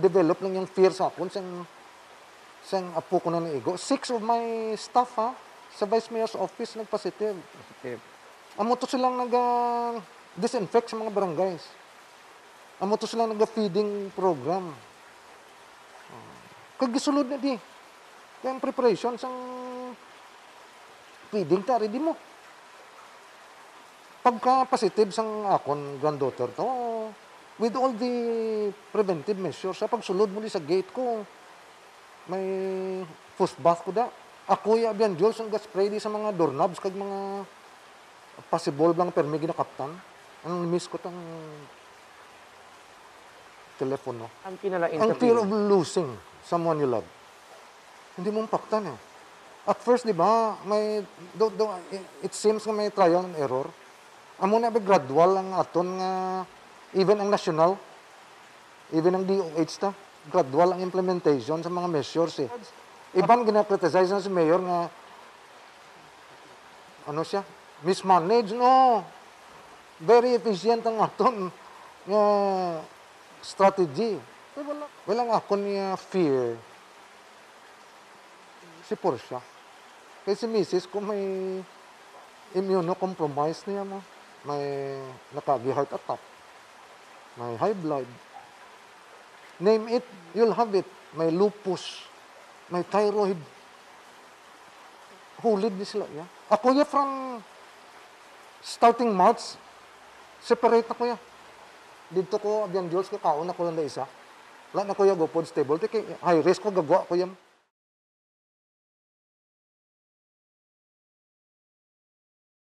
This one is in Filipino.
develop lang yung fear sa akong sang apo ko na ng ego. 6 of my staff ha, sa Vice Mayor's office nagpositive. Positive. Amo to silang nag-disinfect sa mga barangays. Amo to silang nag-feeding program. Kagisulod na di. Kaya ang preparation sang feeding tari di mo. Pagka-positive sang akong granddaughter to, with all the preventive measures, sa pagsulod mo sa gate ko, may first bath ko da. Ako ya biyan Jules ang gaspray di sa mga doorknobs kag mga possible lang permi ginakaptan. Ang miss ko tang telepono. Ang pinala-interview. Ang fear of losing someone you love. Hindi mo impactan eh. At first, di ba, it seems na may trial and error. Amo na ba gradual ang aton nga even ang national, even ang DOH ta, gradual ang implementation sa mga measures eh. Iban gina-criticize na si Mayor nga, ano siya, mismanage, no. Very efficient ang aton nga strategy. Eh, walang ako niya fear. Si Porsche. Kaya si Mrs. ko may immunocompromise niya mo. May nakagi-heart attack. May high blood. Name it, you'll have it. May lupus. May thyroid. Hulid ni sila. Yeah? Ako ya from starting March, separate ako ya. Dito ko, abyan Jules, kakaon ako lang na isa. Lahat na ko ya go pod stable. High risk ko, gagawa ko yan.